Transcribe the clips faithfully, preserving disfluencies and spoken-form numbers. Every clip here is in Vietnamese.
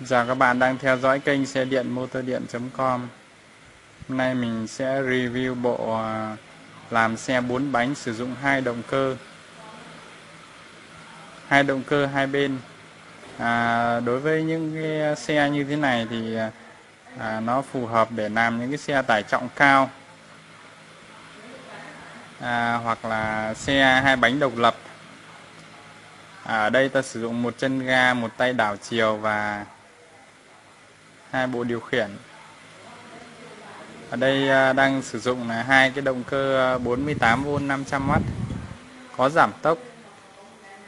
Dạ, các bạn đang theo dõi kênh xe điện motor điện chấm com. Hôm nay mình sẽ review bộ làm xe bốn bánh sử dụng hai động cơ. Hai động cơ hai bên. À, đối với những cái xe như thế này thì à, nó phù hợp để làm những cái xe tải trọng cao. À, hoặc là xe hai bánh độc lập. À, ở đây ta sử dụng một chân ga, một tay đảo chiều và hai bộ điều khiển. Ở đây đang sử dụng là hai cái động cơ bốn mươi tám vôn năm trăm oát có giảm tốc.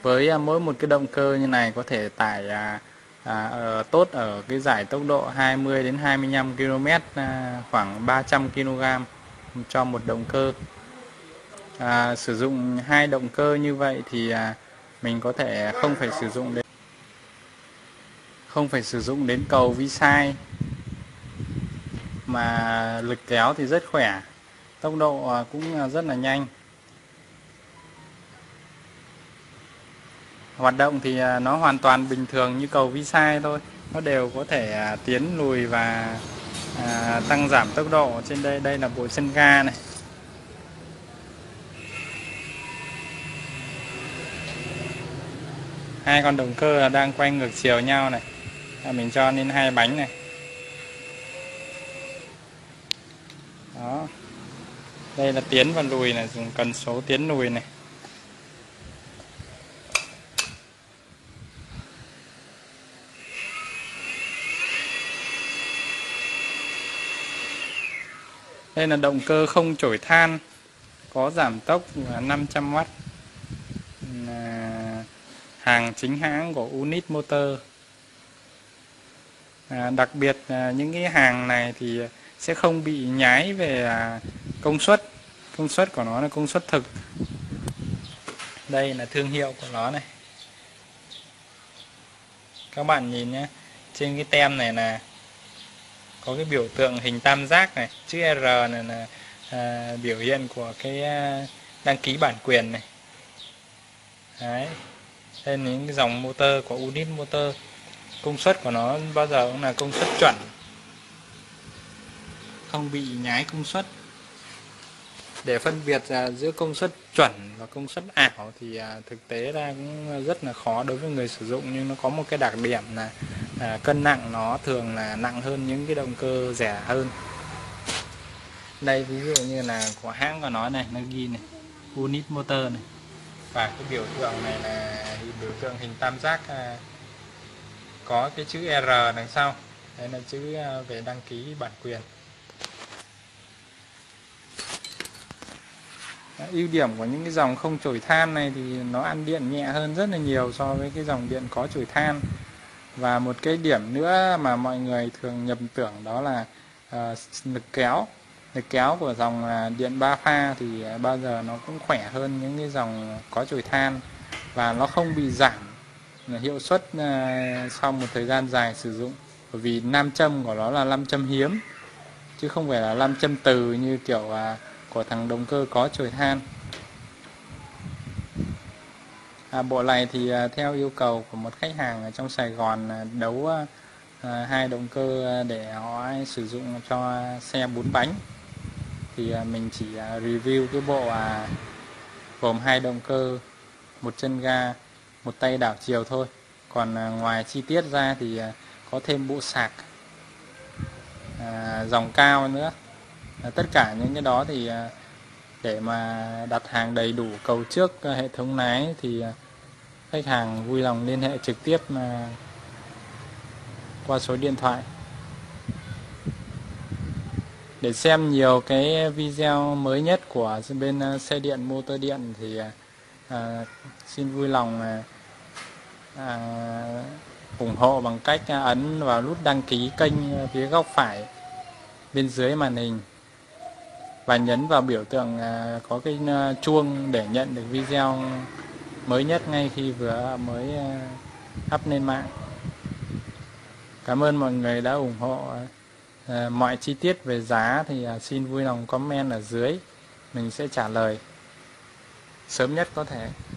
Với mỗi một cái động cơ như này có thể tải à, à, tốt ở cái giải tốc độ hai mươi đến hai mươi lăm ki lô mét, à, khoảng ba trăm ki lô gam cho một động cơ. À, sử dụng hai động cơ như vậy thì à, mình có thể không phải sử dụng đến không phải sử dụng đến cầu vi sai, mà lực kéo thì rất khỏe, tốc độ cũng rất là nhanh. Hoạt động thì nó hoàn toàn bình thường như cầu vi sai thôi, nó đều có thể tiến lùi và à, tăng giảm tốc độ. Trên đây đây là bộ chân ga này. Hai con động cơ là đang quay ngược chiều nhau này. Mình cho lên hai bánh này. Đó. Đây là tiến và lùi này, dùng cần số tiến lùi này. Đây là động cơ không chổi than, có giảm tốc là năm trăm oát. Hàng chính hãng của Unit Motor. À, đặc biệt à, những cái hàng này thì sẽ không bị nhái về à, công suất. Công suất của nó là công suất thực. Đây là thương hiệu của nó này. Các bạn nhìn nhé, trên cái tem này là có cái biểu tượng hình tam giác này, chữ R này là à, biểu hiện của cái à, đăng ký bản quyền này. Đấy. Đây là những cái dòng motor của Unit Motor. Công suất của nó bao giờ cũng là công suất chuẩn, không bị nhái công suất. Để phân biệt giữa công suất chuẩn và công suất ảo thì thực tế ra cũng rất là khó đối với người sử dụng, nhưng nó có một cái đặc điểm là cân nặng nó thường là nặng hơn những cái động cơ rẻ hơn. Đây ví dụ như là của hãng của nó này, nó ghi này Unit Motor này, và cái biểu tượng này là biểu tượng hình tam giác có cái chữ R đằng sau. Đấy là chữ về đăng ký bản quyền. Ưu điểm của những cái dòng không chổi than này thì nó ăn điện nhẹ hơn rất là nhiều so với cái dòng điện có chổi than. Và một cái điểm nữa mà mọi người thường nhầm tưởng đó là uh, lực kéo. Lực kéo của dòng điện ba pha thì bao giờ nó cũng khỏe hơn những cái dòng có chổi than, và nó không bị giảm hiệu suất sau một thời gian dài sử dụng, bởi vì nam châm của nó là nam châm hiếm chứ không phải là nam châm từ như kiểu của thằng động cơ có chổi than. À, bộ này thì theo yêu cầu của một khách hàng ở trong Sài Gòn đấu hai động cơ để họ sử dụng cho xe bốn bánh, thì mình chỉ review cái bộ gồm hai động cơ, một chân ga, một tay đảo chiều thôi. Còn ngoài chi tiết ra thì có thêm bộ sạc à, dòng cao nữa. À, tất cả những cái đó thì để mà đặt hàng đầy đủ cầu trước hệ thống lái thì khách hàng vui lòng liên hệ trực tiếp mà qua số điện thoại. Để xem nhiều cái video mới nhất của bên xe điện motor điện thì à, xin vui lòng à, à, ủng hộ bằng cách ấn vào nút đăng ký kênh phía góc phải bên dưới màn hình, và nhấn vào biểu tượng à, có cái chuông để nhận được video mới nhất ngay khi vừa mới à, up lên mạng. Cảm ơn mọi người đã ủng hộ. À, mọi chi tiết về giá thì à, xin vui lòng comment ở dưới, mình sẽ trả lời sớm nhất có thể.